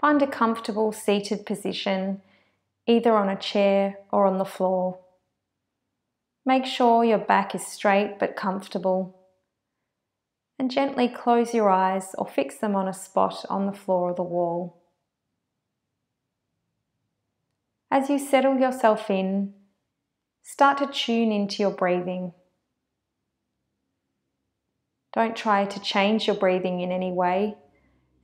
Find a comfortable seated position, either on a chair or on the floor. Make sure your back is straight but comfortable, and gently close your eyes or fix them on a spot on the floor or the wall. As you settle yourself in, start to tune into your breathing. Don't try to change your breathing in any way.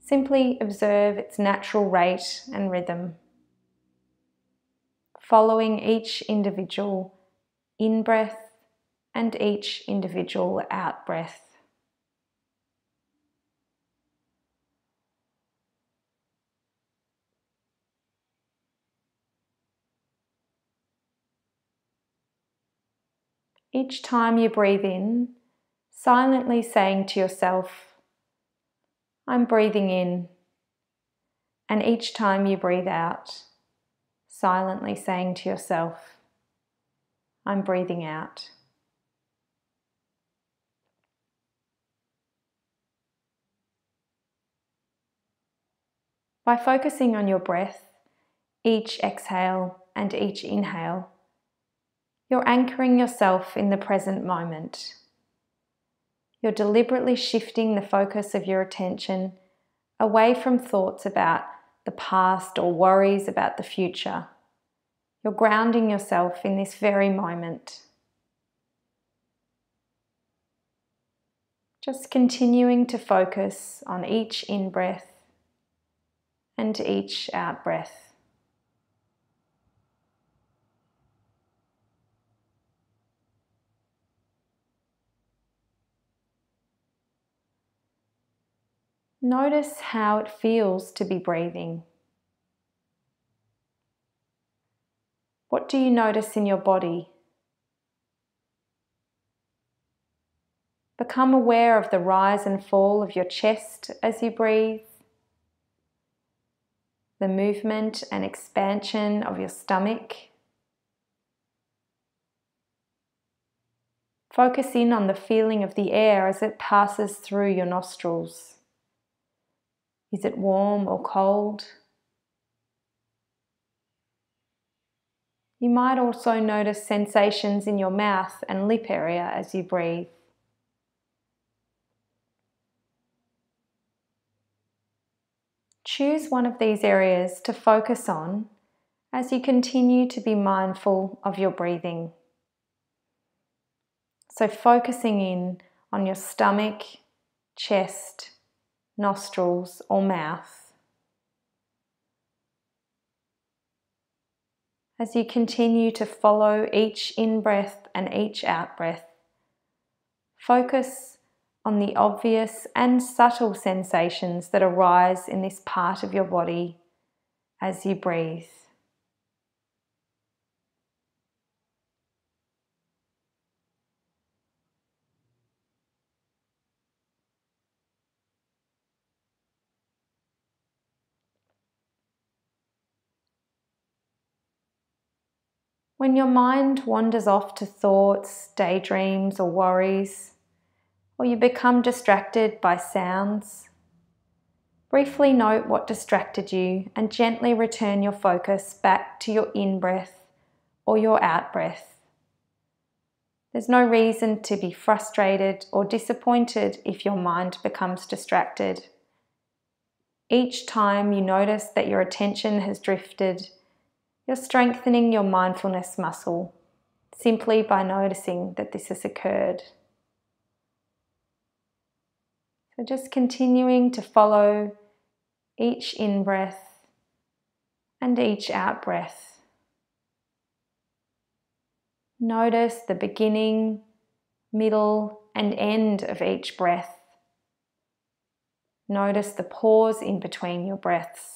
Simply observe its natural rate and rhythm, following each individual in-breath and each individual out-breath. Each time you breathe in, silently saying to yourself, "I'm breathing in," and each time you breathe out, silently saying to yourself, "I'm breathing out." By focusing on your breath, each exhale and each inhale, you're anchoring yourself in the present moment. You're deliberately shifting the focus of your attention away from thoughts about the past or worries about the future. You're grounding yourself in this very moment. Just continuing to focus on each in-breath and each out-breath. Notice how it feels to be breathing. What do you notice in your body? Become aware of the rise and fall of your chest as you breathe, the movement and expansion of your stomach. Focus in on the feeling of the air as it passes through your nostrils. Is it warm or cold? You might also notice sensations in your mouth and lip area as you breathe. Choose one of these areas to focus on as you continue to be mindful of your breathing. So focusing in on your stomach, chest, nostrils or mouth. As you continue to follow each in-breath and each out-breath, focus on the obvious and subtle sensations that arise in this part of your body as you breathe. When your mind wanders off to thoughts, daydreams, or worries, or you become distracted by sounds, briefly note what distracted you and gently return your focus back to your in-breath or your out-breath. There's no reason to be frustrated or disappointed if your mind becomes distracted. Each time you notice that your attention has drifted, you're strengthening your mindfulness muscle simply by noticing that this has occurred. So just continuing to follow each in-breath and each out-breath. Notice the beginning, middle, and end of each breath. Notice the pause in between your breaths.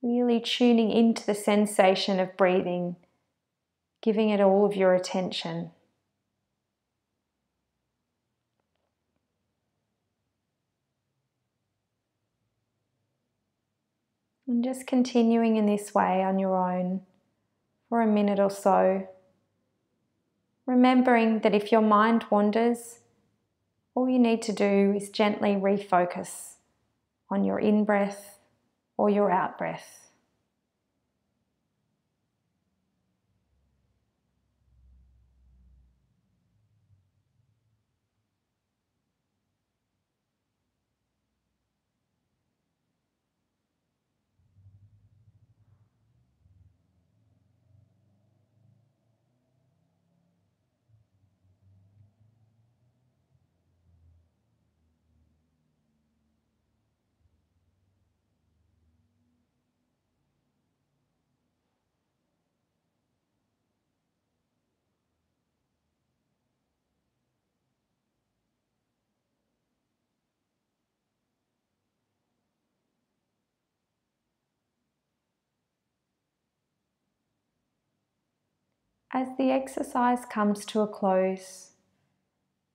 Really tuning into the sensation of breathing, giving it all of your attention. And just continuing in this way on your own for a minute or so, remembering that if your mind wanders, all you need to do is gently refocus on your in-breath or your out-breath. As the exercise comes to a close,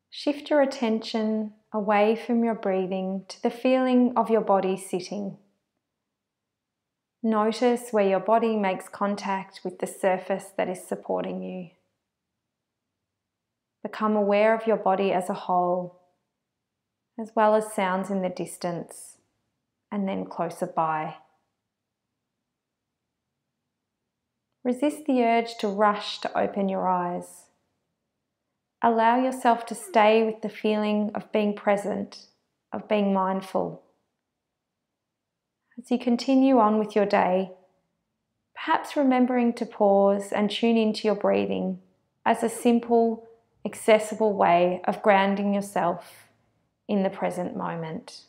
shift your attention away from your breathing to the feeling of your body sitting. Notice where your body makes contact with the surface that is supporting you. Become aware of your body as a whole, as well as sounds in the distance and then closer by. Resist the urge to rush to open your eyes. Allow yourself to stay with the feeling of being present, of being mindful. As you continue on with your day, perhaps remembering to pause and tune into your breathing as a simple, accessible way of grounding yourself in the present moment.